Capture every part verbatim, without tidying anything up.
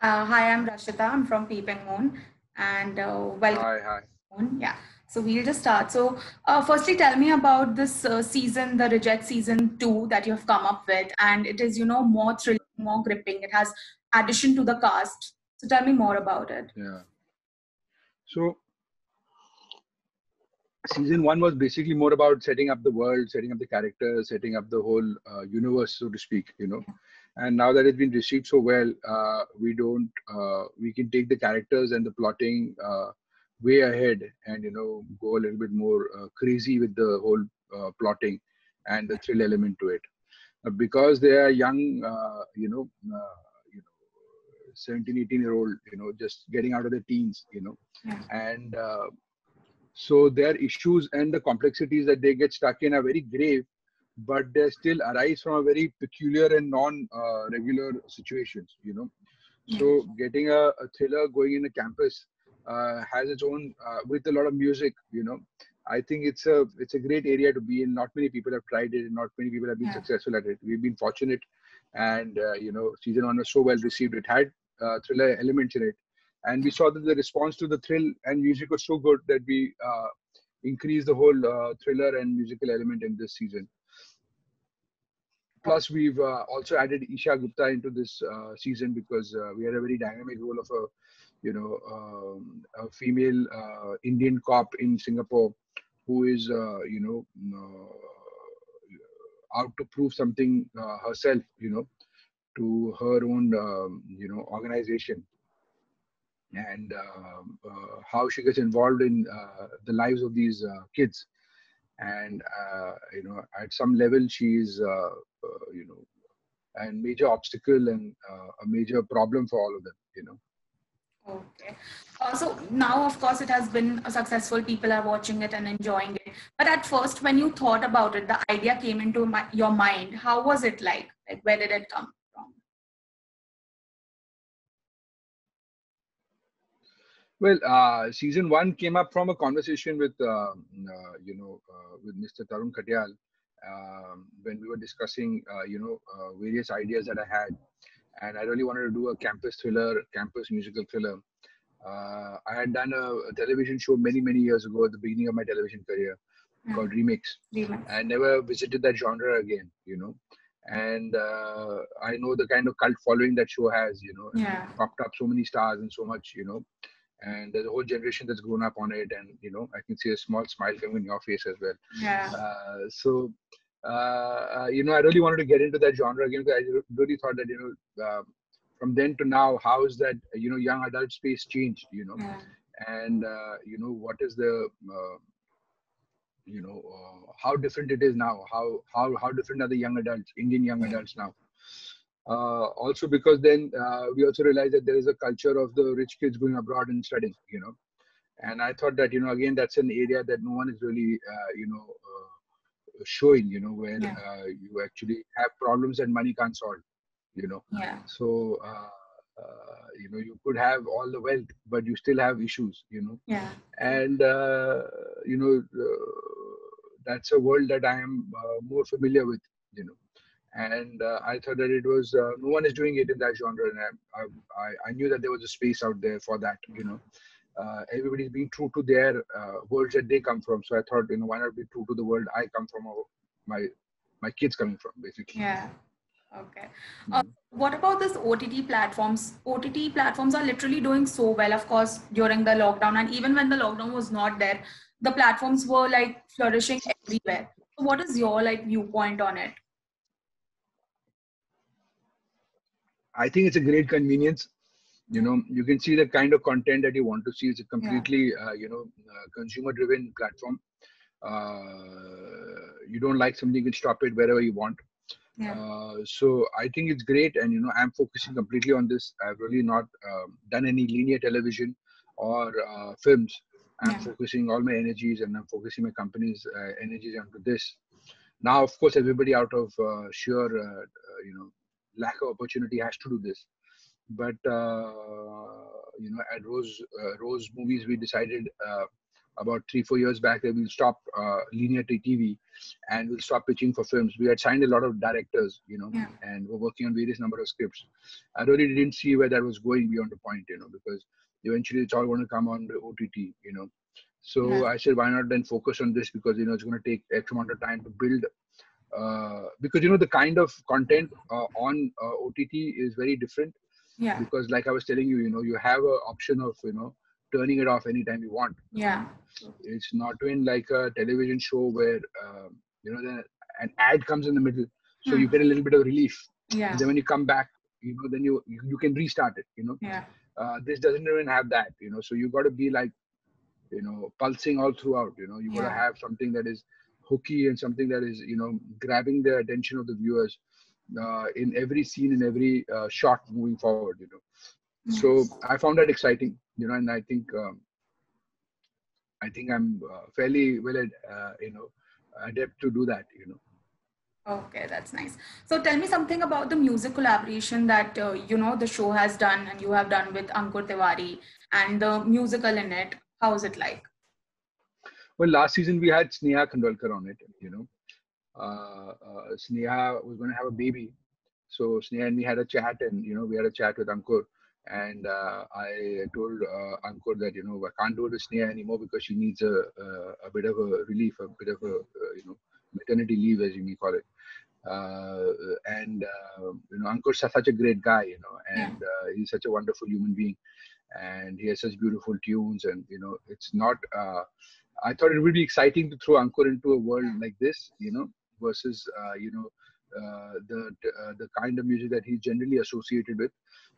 Uh, hi, I'm Rashita. I'm from Peeping Moon, and uh, welcome. Hi, hi. Moon. Yeah. So we'll just start. So, uh, firstly, tell me about this uh, season, the Reject Season two that you have come up with, and it is, you know, more thrilling, more gripping. It has addition to the cast. So tell me more about it. Yeah. So, season one was basically more about setting up the world, setting up the characters, setting up the whole uh, universe, so to speak, you know. And now that it's been received so well, uh, we don't, uh, we can take the characters and the plotting uh, way ahead and, you know, go a little bit more uh, crazy with the whole uh, plotting and the thrill element to it. Uh, because they are young, uh, you know, uh, you know, seventeen, eighteen year old, you know, just getting out of their teens, you know, yeah. and, uh, so their issues and the complexities that they get stuck in are very grave, but they still arise from a very peculiar and non-regular uh, situations, you know. So getting a, a thriller going in a campus uh, has its own, uh, with a lot of music, you know. I think it's a it's a great area to be in. Not many people have tried it, and not many people have been yeah. successful at it. We've been fortunate, and, uh, you know, season one was so well received. It had uh, thriller elements in it. And we saw that the response to the thrill and music was so good that we uh, increased the whole uh, thriller and musical element in this season. Plus, we've uh, also added Isha Gupta into this uh, season because uh, we had a very dynamic role of a, you know, um, a female uh, Indian cop in Singapore who is, uh, you know, uh, out to prove something uh, herself, you know, to her own, um, you know, organization. And uh, uh, how she gets involved in uh, the lives of these uh, kids, and uh, you know, at some level she's uh, uh, you know, a major obstacle and uh, a major problem for all of them, you know. Okay. Uh, so now, of course, it has been successful. People are watching it and enjoying it. But at first, when you thought about it, the idea came into my, your mind. How was it like? Like, where did it come? Well, uh, season one came up from a conversation with, uh, uh, you know, uh, with Mister Tarun Khatyal um, when we were discussing, uh, you know, uh, various ideas that I had. And I really wanted to do a campus thriller, campus musical thriller. Uh, I had done a, a television show many, many years ago at the beginning of my television career yeah. called Remix. Yeah. I never visited that genre again, you know. And uh, I know the kind of cult following that show has, you know, yeah. and it popped up so many stars and so much, you know. And there's a whole generation that's grown up on it, and you know, I can see a small smile coming in your face as well. Yeah. Uh, so, uh, you know, I really wanted to get into that genre again because I really thought that, you know, uh, from then to now, how is that, you know, young adult space changed, you know, yeah. and uh, you know, what is the, uh, you know, uh, how different it is now? How how how different are the young adults, Indian young yeah. adults now? Uh, also because then uh, we also realized that there is a culture of the rich kids going abroad and studying, you know. And I thought that, you know, again, that's an area that no one is really, uh, you know, uh, showing, you know, where yeah. uh, you actually have problems that money can't solve, you know. Yeah. So, uh, uh, you know, you could have all the wealth, but you still have issues, you know. Yeah. And, uh, you know, uh, that's a world that I am uh, more familiar with, you know. And uh, I thought that it was, uh, no one is doing it in that genre. And I, I, I knew that there was a space out there for that, you know. Uh, everybody's being true to their uh, worlds that they come from. So I thought, you know, why not be true to the world I come from, or my, my kids coming from, basically. Yeah. Okay. Uh, what about this O T T platforms? O T T platforms are literally doing so well, of course, during the lockdown. And even when the lockdown was not there, the platforms were like flourishing everywhere. So what is your like viewpoint on it? I think it's a great convenience. You know, you can see the kind of content that you want to see. It's a completely, yeah. uh, you know, uh, consumer-driven platform. Uh, you don't like something, you can stop it wherever you want. Yeah. Uh, so I think it's great. And, you know, I'm focusing completely on this. I've really not um, done any linear television or uh, films. I'm yeah. focusing all my energies, and I'm focusing my company's uh, energies onto this. Now, of course, everybody out of uh, sheer, uh, uh, you know, lack of opportunity has to do this, but uh, you know, at Rose uh, Rose Movies, we decided uh, about three, four years back that we'll stop uh, linear T V and we'll stop pitching for films. We had signed a lot of directors, you know, yeah. and were working on various number of scripts. I really didn't see where that was going beyond a point, you know, because eventually it's all going to come on the O T T, you know. So yeah. I said, why not then focus on this? Because, you know, it's going to take X amount of time to build. Uh, because, you know, the kind of content uh, on uh, O T T is very different. Yeah. Because like I was telling you, you know, you have an option of, you know, turning it off anytime you want. Yeah. It's not in like a television show where, um, you know, the, an ad comes in the middle. So hmm. you get a little bit of relief. Yeah. And then when you come back, you know, then you, you can restart it, you know. Yeah. Uh, this doesn't even have that, you know. So you got to be like, you know, pulsing all throughout, you know. You yeah. got to have something that is hooky and something that is, you know, grabbing the attention of the viewers uh, in every scene, in every uh, shot moving forward, you know. Yes. So I found that exciting, you know, and I think um, I think I'm uh, fairly well, uh, you know, adept to do that, you know. Okay, that's nice. So tell me something about the music collaboration that, uh, you know, the show has done and you have done with Ankur Tiwari and the musical in it. How is it like? Well, last season we had Sneha Khandalkar on it, you know. Uh, uh, Sneha was going to have a baby. So Sneha and me had a chat and, you know, we had a chat with Ankur. And uh, I told uh, Ankur that, you know, I can't do it with Sneha anymore because she needs a, a, a bit of a relief, a bit of a, uh, you know, maternity leave, as you may call it. Uh, and, uh, you know, Ankur's such a great guy, you know, and uh, he's such a wonderful human being. And he has such beautiful tunes and, you know, it's not, uh, I thought it would be exciting to throw Ankur into a world like this, you know, versus, uh, you know, uh, the uh, the kind of music that he's generally associated with.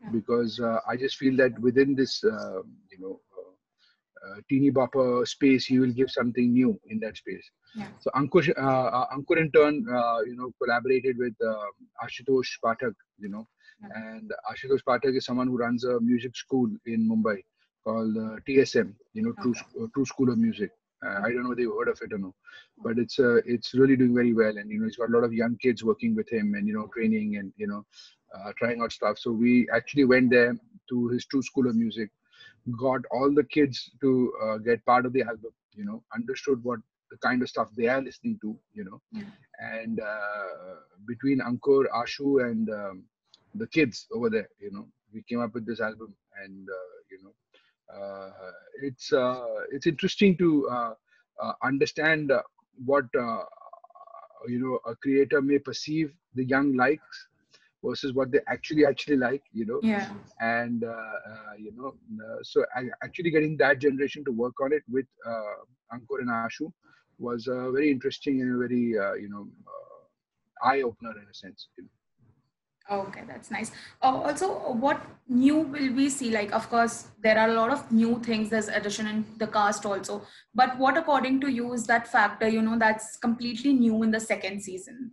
Yeah. Because uh, I just feel that within this, uh, you know, uh, uh, teeny bopper space, he will give something new in that space. Yeah. So Ankur, uh, Ankur in turn, uh, you know, collaborated with uh, Ashutosh Patak, you know. And Ashutosh Patak is someone who runs a music school in Mumbai called uh, T S M, you know, True, okay. uh, True School of Music. Uh, I don't know if they've heard of it or no, but it's uh, it's really doing very well. And, you know, he's got a lot of young kids working with him and, you know, training and, you know, uh, trying out stuff. So we actually went there to his True School of Music, got all the kids to uh, get part of the album, you know, understood what the kind of stuff they are listening to, you know. Yeah. And uh, between Ankur, Ashu and... Um, the kids over there, you know, we came up with this album and, uh, you know, uh, it's uh, it's interesting to uh, uh, understand uh, what, uh, you know, a creator may perceive the young likes versus what they actually, actually like, you know. Yeah. And, uh, uh, you know, uh, so actually getting that generation to work on it with uh, Ankur and Ashu was uh, very interesting and a very, uh, you know, uh, eye-opener in a sense, you know. Okay, that's nice. Uh, also, what new will we see? Like, of course, there are a lot of new things. There's addition in the cast also. But what, according to you, is that factor, you know, that's completely new in the second season?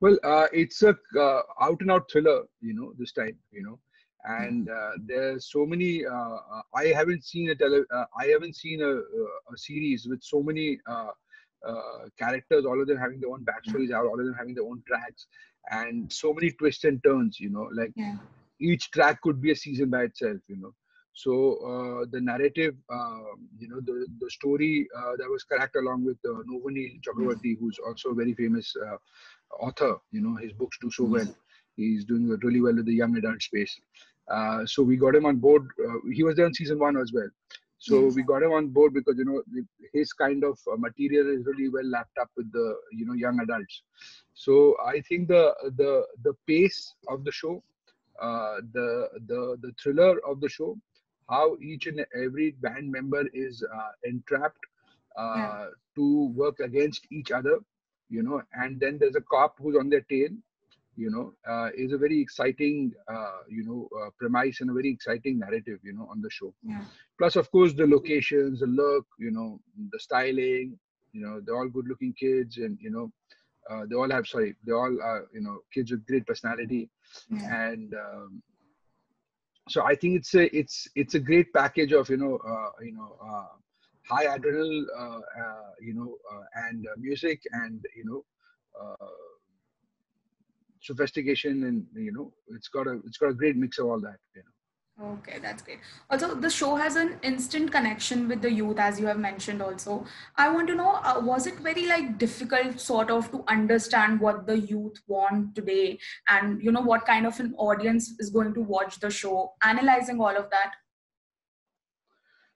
Well, uh, it's a uh, out and out thriller, you know, this time, you know, and uh, there's so many, uh, I haven't seen a, tele uh, I haven't seen a, a series with so many uh, uh, characters, all of them having their own backstories, all of them having their own tracks. And so many twists and turns, you know, like yeah. each track could be a season by itself, you know. So uh, the narrative, uh, you know, the, the story uh, that was cracked along with uh, Nobunil Chakravarti, yes. who's also a very famous uh, author, you know, his books do so yes. well. He's doing really well with the young adult space. Uh, so we got him on board. Uh, he was there on season one as well. So yes. we got him on board because, you know, his kind of material is really well lapped up with the, you know, young adults. So I think the the the pace of the show, uh, the the the thriller of the show, how each and every band member is uh, entrapped uh, yeah. to work against each other, you know, and then there's a cop who's on their tail, you know, uh, is a very exciting, uh, you know, uh, premise and a very exciting narrative, you know, on the show. Yeah. Plus, of course, the locations, the look, you know, the styling, you know, they're all good-looking kids and, you know, uh, they all have, sorry, they all are, you know, kids with great personality. Yeah. And um, so I think it's a, it's, it's a great package of, you know, uh, you know, uh, high adrenal, uh, uh, you know, uh, and uh, music and, you know, uh, sophistication and, you know, it's got a it's got a great mix of all that, you know. Okay, that's great. Also, the show has an instant connection with the youth, as you have mentioned also. I want to know, uh, was it very like difficult sort of to understand what the youth want today and, you know, what kind of an audience is going to watch the show, analyzing all of that?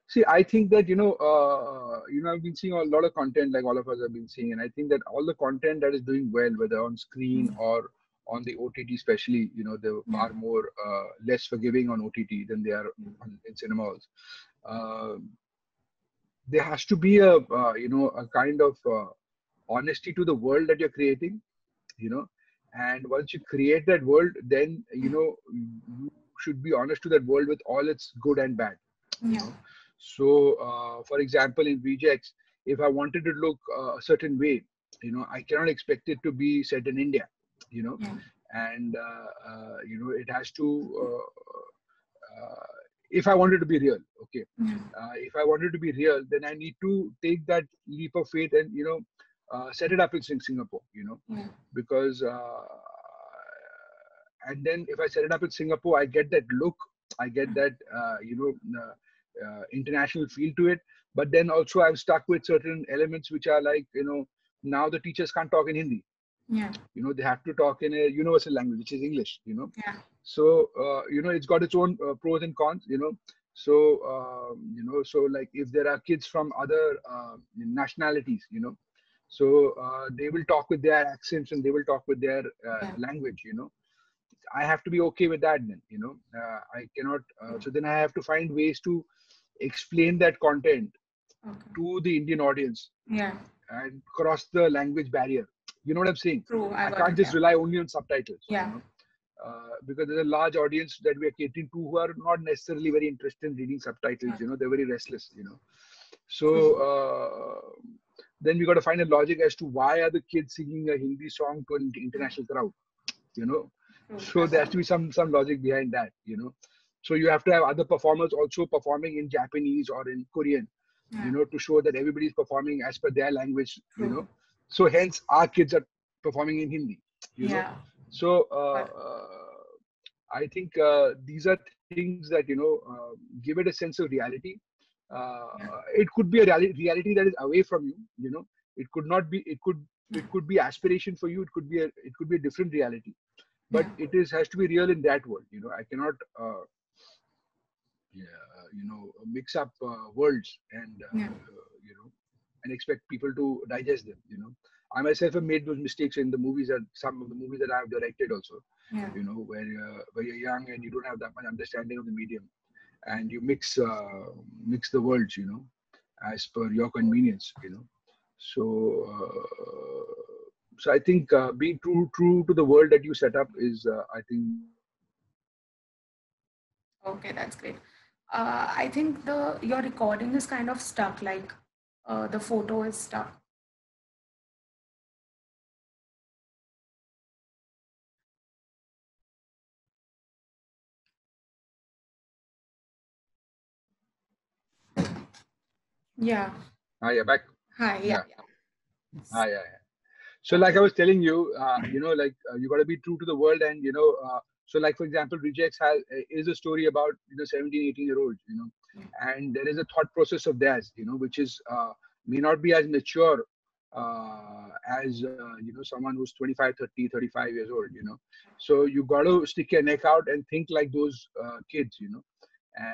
See, I think that, you know, uh, you know, I've been seeing a lot of content like all of us have been seeing. And I think that all the content that is doing well, whether on screen mm-hmm. or on the O T T especially, you know, they're far more, uh, less forgiving on O T T than they are on, in cinemas. Uh, there has to be a, uh, you know, a kind of uh, honesty to the world that you're creating, you know, and once you create that world, then, you know, you should be honest to that world with all its good and bad. Yeah. You know? So, uh, for example, in Rejects, if I wanted to look a certain way, you know, I cannot expect it to be set in India. You know, yeah. and, uh, uh, you know, it has to, uh, uh, if I wanted to be real, okay, yeah. uh, if I wanted to be real, then I need to take that leap of faith and, you know, uh, set it up in Singapore, you know, yeah. because, uh, and then if I set it up in Singapore, I get that look, I get yeah. that, uh, you know, uh, uh, international feel to it, but then also I'm stuck with certain elements which are like, you know, now the teachers can't talk in Hindi. Yeah, you know, they have to talk in a universal language, which is English, you know. Yeah. So, uh, you know, it's got its own uh, pros and cons, you know. So, um, you know, so like if there are kids from other uh, nationalities, you know, so uh, they will talk with their accents and they will talk with their uh, yeah. language, you know. I have to be okay with that then, you know. Uh, I cannot, uh, so then I have to find ways to explain that content okay. to the Indian audience. Yeah. And cross the language barrier. You know what I'm saying? True, I, I can't it, just yeah. rely only on subtitles. Yeah. You know? Uh, because there's a large audience that we are catering to who are not necessarily very interested in reading subtitles. Yeah. You know, they're very restless. You know, so uh, then we got to find a logic as to why are the kids singing a Hindi song to an international crowd? You know, True. so there has to be some some logic behind that. You know, so you have to have other performers also performing in Japanese or in Korean. Yeah. You know, to show that everybody's performing as per their language. True. You know. So hence our kids are performing in Hindi, you yeah. know. So uh, uh, I think uh, these are things that, you know, uh, give it a sense of reality. Uh, yeah. It could be a reali reality that is away from you, you know. It could not be, it could, it could be aspiration for you. It could be a, it could be a different reality, but yeah. it is, has to be real in that world. You know, I cannot, uh, yeah, you know, mix up uh, worlds and, uh, yeah. uh, you know, and expect people to digest them, you know. I myself have made those mistakes in the movies and some of the movies that I have directed also, yeah. you know, where, uh, where you're young and you don't have that much understanding of the medium and you mix, uh, mix the worlds, you know, as per your convenience, you know. So, uh, so I think uh, being true, true to the world that you set up is, uh, I think. Okay, that's great. Uh, I think the, your recording is kind of stuck, like, Uh, the photo is stuck. Yeah. Hi, you're back. Hi, yeah. yeah. yeah. Hi, yeah, yeah. So like I was telling you, uh, you know, like uh, you got to be true to the world and, you know, uh, so like, for example, Rejects has, is a story about, you know, seventeen, eighteen year olds, you know, and there is a thought process of theirs, you know, which is, uh, may not be as mature uh, as, uh, you know, someone who's twenty-five, thirty, thirty-five years old, you know. So you got to stick your neck out and think like those uh, kids, you know,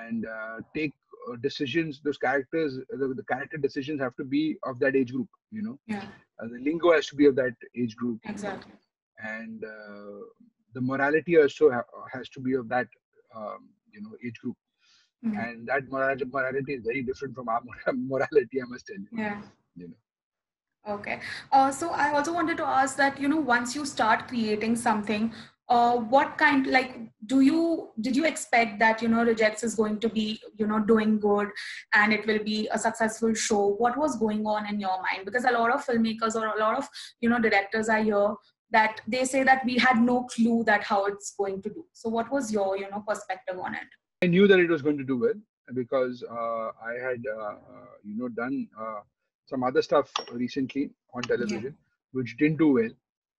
and uh, take uh, decisions. Those characters, the, the character decisions have to be of that age group, you know. Yeah. Uh, the lingo has to be of that age group. Exactly. And uh, the morality also ha has to be of that, um, you know, age group. Mm-hmm. And that morality, morality is very different from our morality, I must tell you. Yeah. You know. Okay. Uh, so I also wanted to ask that, you know, once you start creating something, uh, what kind, like, do you, did you expect that, you know, Rejects is going to be, you know, doing good and it will be a successful show? What was going on in your mind? Because a lot of filmmakers or a lot of, you know, directors I hear that they say that we had no clue that how it's going to do. So what was your, you know, perspective on it? I knew that it was going to do well because uh, I had, uh, uh, you know, done uh, some other stuff recently on television, yeah. which didn't do well.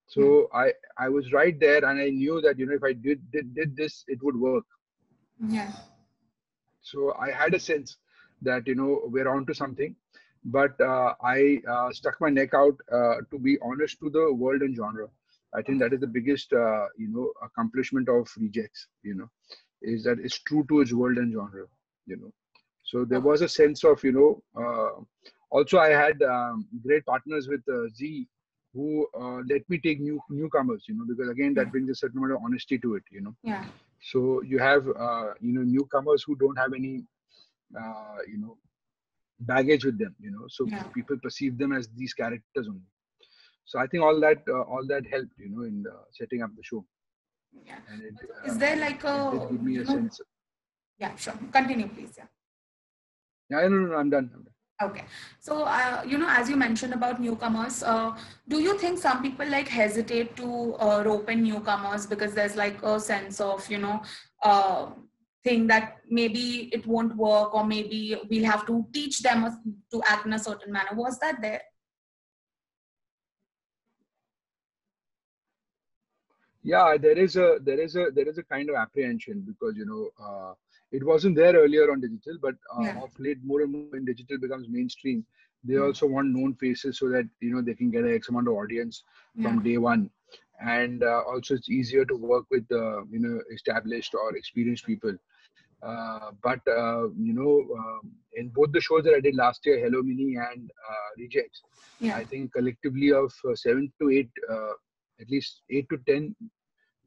So yeah. I, I was right there and I knew that, you know, if I did, did, did this, it would work. Yeah. So I had a sense that, you know, we're onto something, but uh, I uh, stuck my neck out uh, to be honest to the world and genre. I think that is the biggest, uh, you know, accomplishment of Rejects, you know, is that it's true to its world and genre, you know. So there was a sense of, you know, uh, also I had um, great partners with uh, Zee, who uh, let me take new newcomers, you know, because again, that brings a certain amount of honesty to it, you know. Yeah. So you have, uh, you know, newcomers who don't have any, uh, you know, baggage with them, you know, so yeah. people perceive them as these characters only. So I think all that, uh, all that helped, you know, in uh, setting up the show. Yeah. And it, Is uh, there like a? It gave me a no, sense. Yeah, sure. Continue, please. Yeah. Yeah, no, no, no, I'm done. I'm done. Okay. So, uh, you know, as you mentioned about newcomers, uh, do you think some people like hesitate to uh, rope in newcomers because there's like a sense of, you know, uh, thing that maybe it won't work, or maybe we'll have to teach them to act in a certain manner? Was that there? Yeah, there is a, there is a, there is a kind of apprehension because, you know, uh, it wasn't there earlier on digital, but uh, yeah. of late, more and more when digital becomes mainstream, they mm. also want known faces so that, you know, they can get an X amount of audience yeah. from day one. And uh, also it's easier to work with, uh, you know, established or experienced people. Uh, but, uh, you know, um, in both the shows that I did last year, Hello Mini and uh, Rejects, yeah. I think collectively of uh, seven to eight, uh, at least eight to ten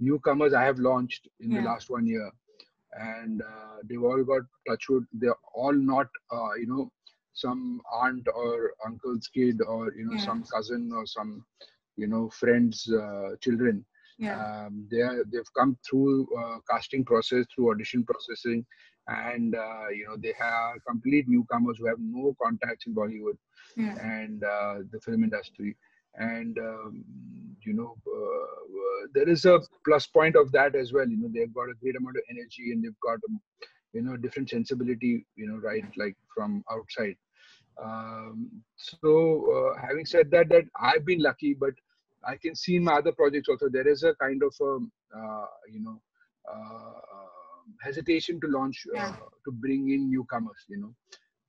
newcomers I have launched in yeah. the last one year. And uh, they've all got touchwood. They're all not, uh, you know, some aunt or uncle's kid or, you know, yeah. some cousin or some, you know, friend's uh, children. Yeah. Um, they're, they've come through uh, casting process, through audition processing. And, uh, you know, they are complete newcomers who have no contacts in Bollywood yeah. and uh, the film industry. And, um, you know, uh, there is a plus point of that as well. You know, they've got a great amount of energy and they've got, um, you know, different sensibility, you know, right, like from outside. Um, so uh, having said that, that I've been lucky, but I can see in my other projects also, there is a kind of, um, uh, you know, uh, hesitation to launch, uh, yeah. to bring in newcomers, you know.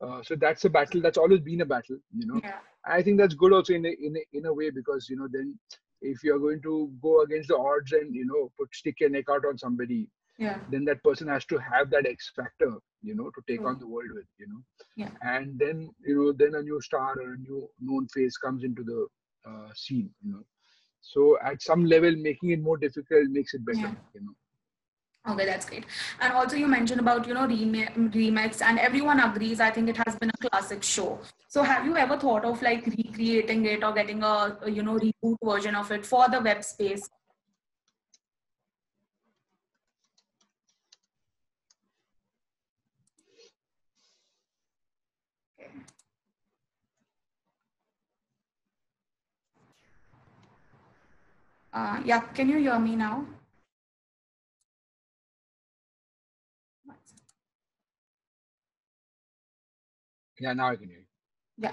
Uh, so that's a battle. That's always been a battle, you know. Yeah. I think that's good also in a, in a, in a way, because, you know, then if you're going to go against the odds and, you know, put stick your neck out on somebody, yeah. then that person has to have that X factor, you know, to take mm. on the world with, you know. Yeah. And then, you know, then a new star or a new known face comes into the uh, scene, you know. So at some level, making it more difficult makes it better, yeah. you know. Okay, that's great. And also you mentioned about, you know, Remix, and everyone agrees, I think it has been a classic show. So have you ever thought of like recreating it or getting a, you know, reboot version of it for the web space? Uh, yeah, can you hear me now? Yeah, now I can hear you. Yeah.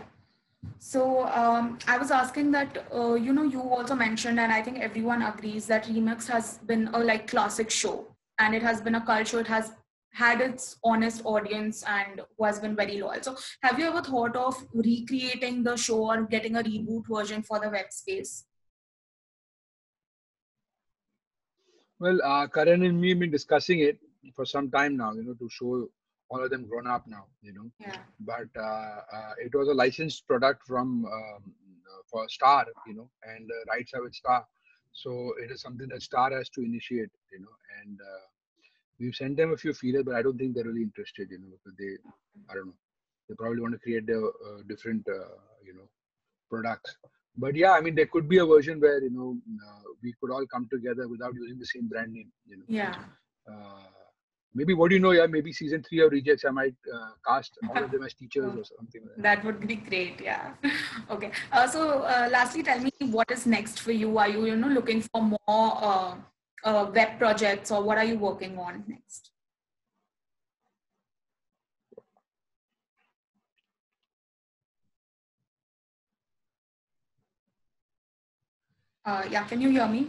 So um, I was asking that, uh, you know, you also mentioned, and I think everyone agrees that Remix has been a like classic show, and it has been a cult show. It has had its honest audience and has been very loyal. So have you ever thought of recreating the show or getting a reboot version for the web space? Well, uh, Karan and me have been discussing it for some time now, you know, to show all of them grown up now, you know, yeah. but uh, uh, it was a licensed product from um, for Star, you know, and uh, rights are with Star. So it is something that Star has to initiate, you know, and uh, we've sent them a few feelers, but I don't think they're really interested, you know, because they, I don't know, they probably want to create their uh, different, uh, you know, products. But yeah, I mean, there could be a version where, you know, uh, we could all come together without using the same brand name, you know. Yeah. Uh, Maybe what do you know? Yeah, maybe season three of Rejects, I might uh, cast all of them as teachers or something. Like that. That would be great. Yeah. Okay. Uh, so, uh, lastly, tell me what is next for you. Are you, you know, looking for more uh, uh, web projects, or what are you working on next? Uh, yeah. Can you hear me?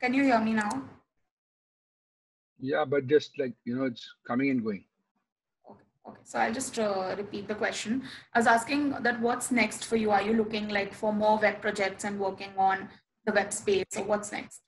Can you hear me now? Yeah, but just like, you know, it's coming and going. Okay, okay. So I'll just uh, repeat the question. I was asking that what's next for you? Are you looking like for more web projects and working on the web space, or what's next?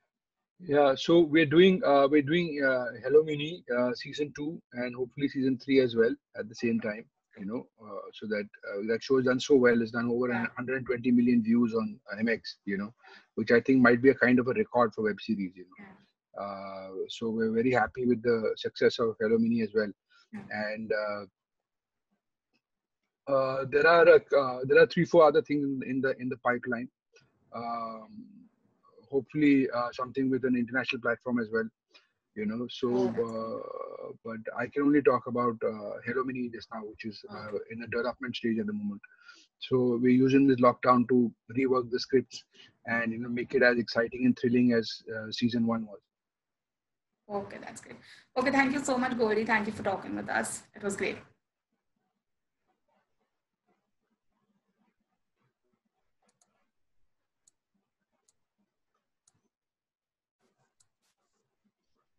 Yeah, so we're doing uh, we're doing uh, Hello Mini uh, season two, and hopefully season three as well at the same time. You know, uh, so that uh, that show has done so well. It's done over one hundred twenty million views on M X. You know, which I think might be a kind of a record for web series. You know. Yeah. Uh, so we're very happy with the success of Hello Mini as well, and uh, uh, there are uh, there are three four other things in the in the pipeline. Um, hopefully, uh, something with an international platform as well, you know. So, uh, but I can only talk about uh, Hello Mini just now, which is uh, in a development stage at the moment. So we're using this lockdown to rework the scripts and, you know, make it as exciting and thrilling as uh, season one was. Okay, that's great. Okay, thank you so much, Gauri. Thank you for talking with us. It was great.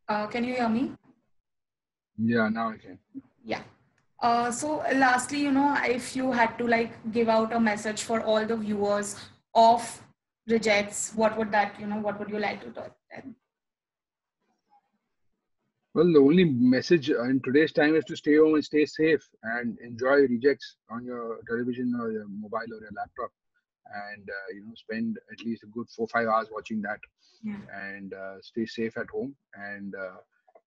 Uh, can you hear me? Yeah, now I can. Yeah. Uh, so lastly, you know, if you had to like give out a message for all the viewers of Rejects, what would that, you know, what would you like to talk to them? Well, the only message in today's time is to stay home and stay safe and enjoy Rejects on your television or your mobile or your laptop, and uh, you know, spend at least a good four five hours watching that. Yeah. And uh, stay safe at home, and uh,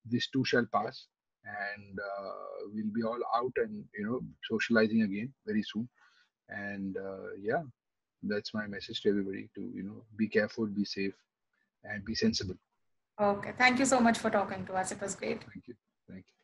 this too shall pass, and uh, we'll be all out and, you know, socializing again very soon. And uh, yeah, that's my message to everybody, to, you know, be careful, be safe, and be sensible. Okay, thank you so much for talking to us. It was great. Thank you. Thank you.